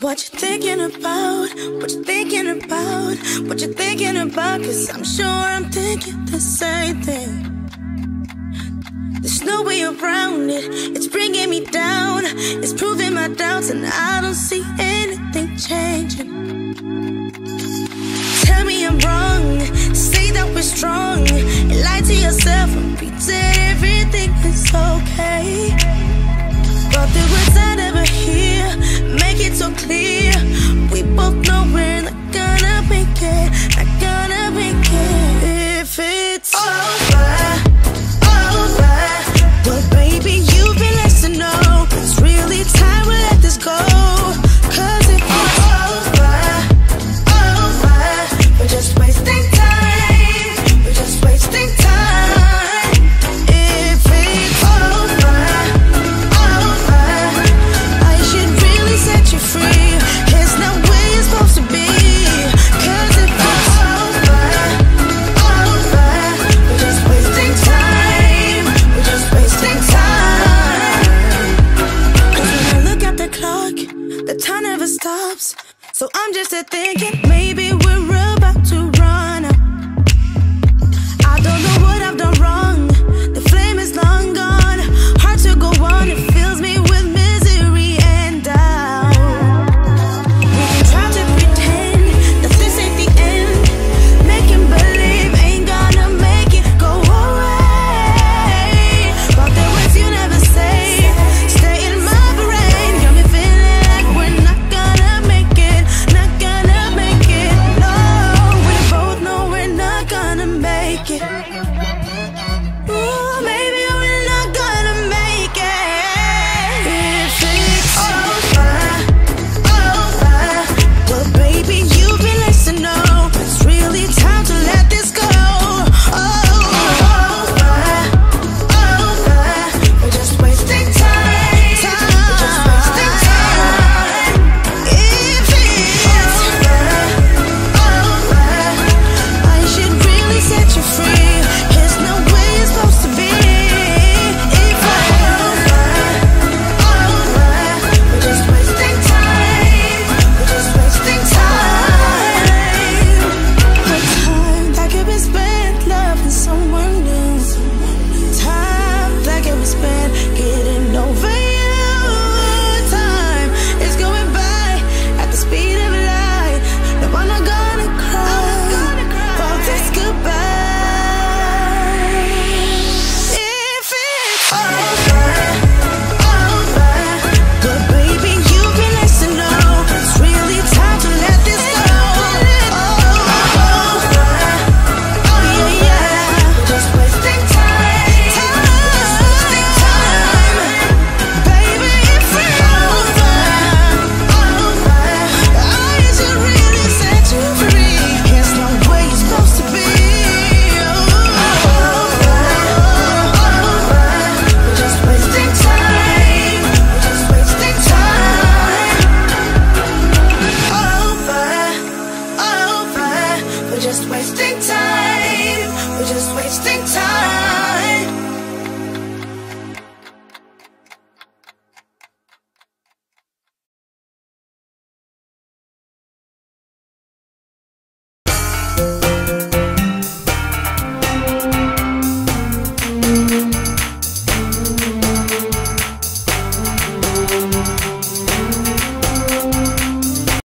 What you thinking about? What you thinking about? What you thinking about? 'Cause I'm sure I'm thinking the same thing. There's no way around it. It's bringing me down. It's proving my doubts, and I don't see anything changing. Tell me I'm wrong. Say that we're strong. And lie to yourself and pretend everything is okay. But the words I never hear make it so clear. We both know we're not gonna make it, not gonna make it. If it's over, over, well baby you've been less to know. It's really time we let this go. 'Cause if it's over, over, we're just wasting time. We're just wasting time. So I'm just thinking maybe we're about to run out. I don't know what I've done wrong. The flame is long gone. Hard to go on. It fills me with misery and doubt. We can try to pretend that this ain't the end. Making believe ain't gonna make it go away. But the words you never say stay in my brain. Got me feeling like we're not gonna make it. Ooh, maybe we're not gonna make it. If it's over, over, well baby you've been less to know. It's really time to let this go. Oh, over, over, we're just wasting time. We're just wasting time. If it's over, over, I should really set you free.